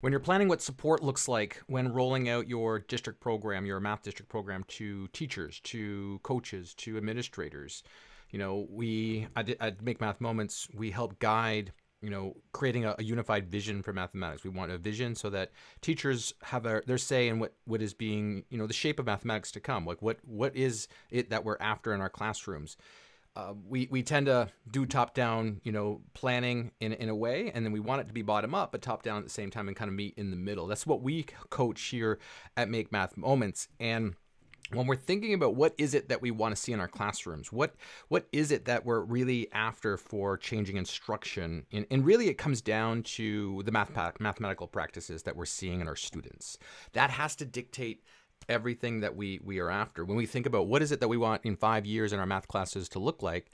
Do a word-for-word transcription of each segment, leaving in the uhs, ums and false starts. When you're planning what support looks like when rolling out your district program, your math district program to teachers, to coaches, to administrators, you know, we at, at Make Math Moments, we help guide, you know, creating a, a unified vision for mathematics. We want a vision so that teachers have a, their say in what, what is being, you know, the shape of mathematics to come. Like what, what is it that we're after in our classrooms? Uh, we, we tend to do top-down, you know, planning in, in a way, and then we want it to be bottom-up, but top-down at the same time and kind of meet in the middle. That's what we coach here at Make Math Moments. And when we're thinking about what is it that we want to see in our classrooms, what what is it that we're really after for changing instruction, and, and really it comes down to the math, mathematical practices that we're seeing in our students. That has to dictate everything that we we are after. When we think about what is it that we want in five years in our math classes to look like,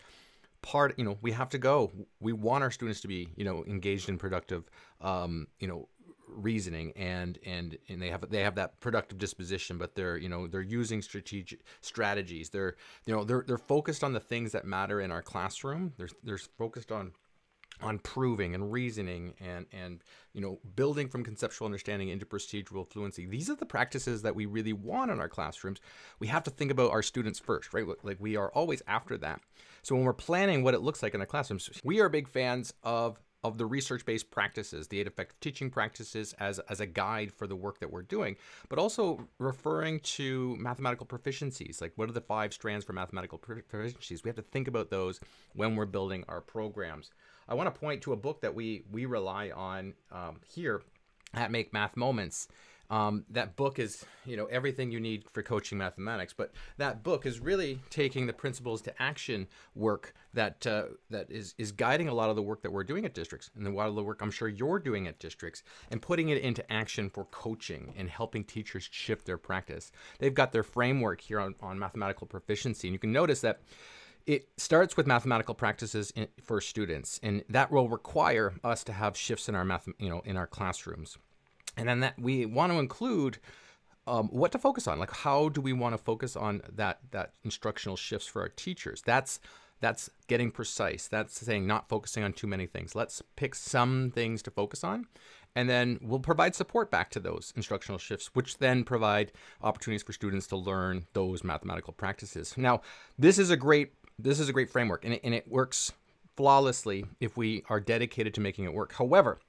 part, you know, we have to go, we want our students to be, you know, engaged in productive, um, you know, reasoning, and and and they have they have that productive disposition, but they're, you know, they're using strategic strategies. They're, you know, they're they're focused on the things that matter in our classroom. They're they're focused on on proving and reasoning and, and, you know, building from conceptual understanding into procedural fluency. These are the practices that we really want in our classrooms. We have to think about our students first, right? Like we are always after that. So when we're planning what it looks like in our classrooms, we are big fans of, of the research-based practices, the eight effective teaching practices as, as a guide for the work that we're doing, but also referring to mathematical proficiencies, like what are the five strands for mathematical proficiencies? We have to think about those when we're building our programs. I want to point to a book that we we rely on um, here at Make Math Moments. Um, that book is, you know, everything you need for coaching mathematics, but that book is really taking the Principles to Action work that uh, that is, is guiding a lot of the work that we're doing at districts, and a lot of the work I'm sure you're doing at districts, and putting it into action for coaching and helping teachers shift their practice. They've got their framework here on, on mathematical proficiency, and you can notice that it starts with mathematical practices in, for students, and that will require us to have shifts in our math, you know, in our classrooms. And then that we want to include um, what to focus on, like how do we want to focus on that that instructional shifts for our teachers. That's that's getting precise. That's saying not focusing on too many things. Let's pick some things to focus on, and then we'll provide support back to those instructional shifts, which then provide opportunities for students to learn those mathematical practices. Now, this is a great This is a great framework, and it, and it works flawlessly if we are dedicated to making it work. However,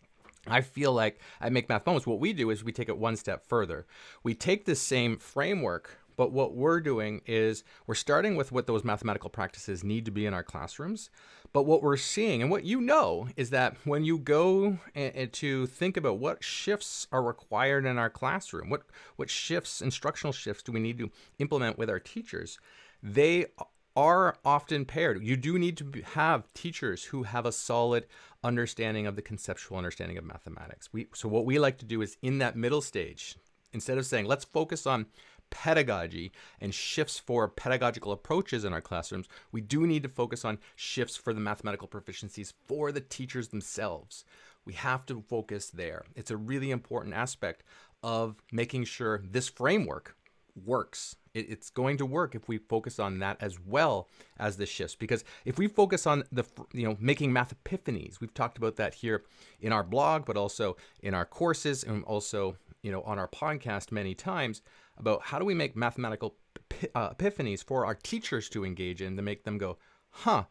I feel like at Make Math Moments, what we do is we take it one step further. We take this same framework, but what we're doing is we're starting with what those mathematical practices need to be in our classrooms. But what we're seeing, and what you know, is that when you go and, and to think about what shifts are required in our classroom, what, what shifts, instructional shifts, do we need to implement with our teachers, they are are often paired. You do need to have teachers who have a solid understanding of the conceptual understanding of mathematics. We, so what we like to do is in that middle stage, instead of saying, let's focus on pedagogy and shifts for pedagogical approaches in our classrooms, we do need to focus on shifts for the mathematical proficiencies for the teachers themselves. We have to focus there. It's a really important aspect of making sure this framework works. It's going to work if we focus on that as well as the shifts, because if we focus on the, you know, making math epiphanies, we've talked about that here in our blog, but also in our courses, and also, you know, on our podcast many times about how do we make mathematical epiphanies for our teachers to engage in, to make them go, huh,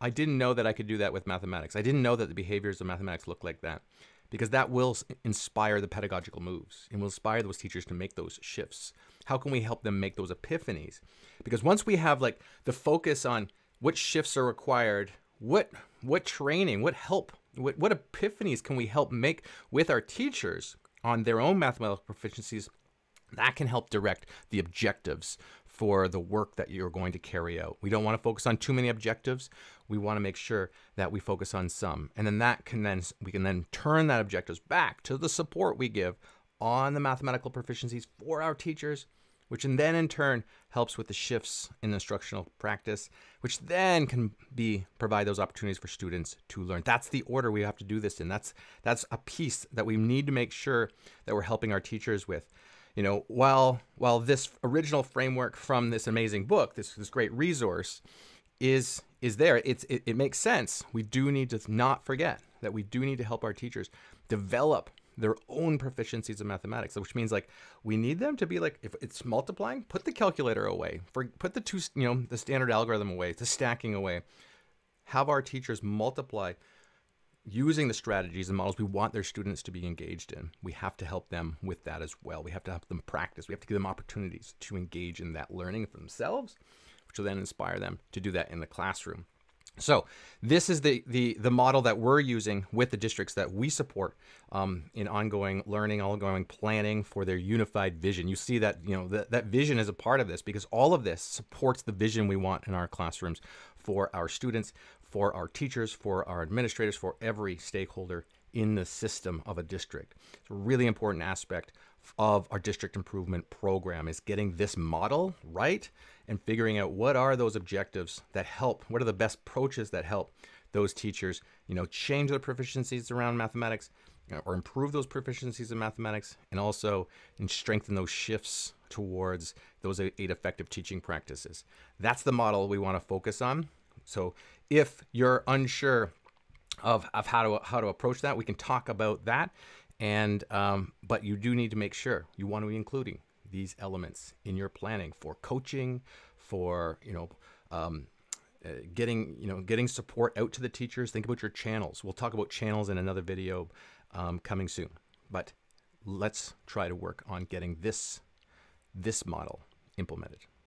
I didn't know that I could do that with mathematics. I didn't know that the behaviors of mathematics look like that. Because that will inspire the pedagogical moves and will inspire those teachers to make those shifts. How can we help them make those epiphanies? Because once we have like the focus on what shifts are required, what what training, what help, what, what epiphanies can we help make with our teachers on their own mathematical proficiencies, that can help direct the objectives for the work that you're going to carry out. We don't want to focus on too many objectives. We want to make sure that we focus on some. And then that can then, we can then turn that objectives back to the support we give on the mathematical proficiencies for our teachers, which then in turn helps with the shifts in instructional practice, which then can be provide those opportunities for students to learn. That's the order we have to do this in. That's, that's a piece that we need to make sure that we're helping our teachers with. You know, while while this original framework from this amazing book, this this great resource, is is there, it's it, it makes sense. We do need to not forget that we do need to help our teachers develop their own proficiencies in mathematics, which means like we need them to be like, if it's multiplying, put the calculator away, for put the two, you know, the standard algorithm away, the stacking away. Have our teachers multiply using the strategies and models we want their students to be engaged in. We have to help them with that as well. We have to help them practice. We have to give them opportunities to engage in that learning for themselves, which will then inspire them to do that in the classroom. So this is the, the, the model that we're using with the districts that we support um, in ongoing learning, ongoing planning for their unified vision. You see that, you know, that, that vision is a part of this, because all of this supports the vision we want in our classrooms for our students, for our teachers, for our administrators, for every stakeholder in the system of a district. It's a really important aspect of our district improvement program, is getting this model right and figuring out what are those objectives that help, what are the best approaches that help those teachers, you know, change their proficiencies around mathematics, you know, or improve those proficiencies in mathematics, and also and strengthen those shifts towards those eight effective teaching practices. That's the model we want to focus on. So if you're unsure of, of how to how to approach that, we can talk about that. And um, but you do need to make sure you want to be including these elements in your planning for coaching, for, you know, um, uh, getting, you know, getting support out to the teachers. Think about your channels. We'll talk about channels in another video um, coming soon, but let's try to work on getting this, this model implemented.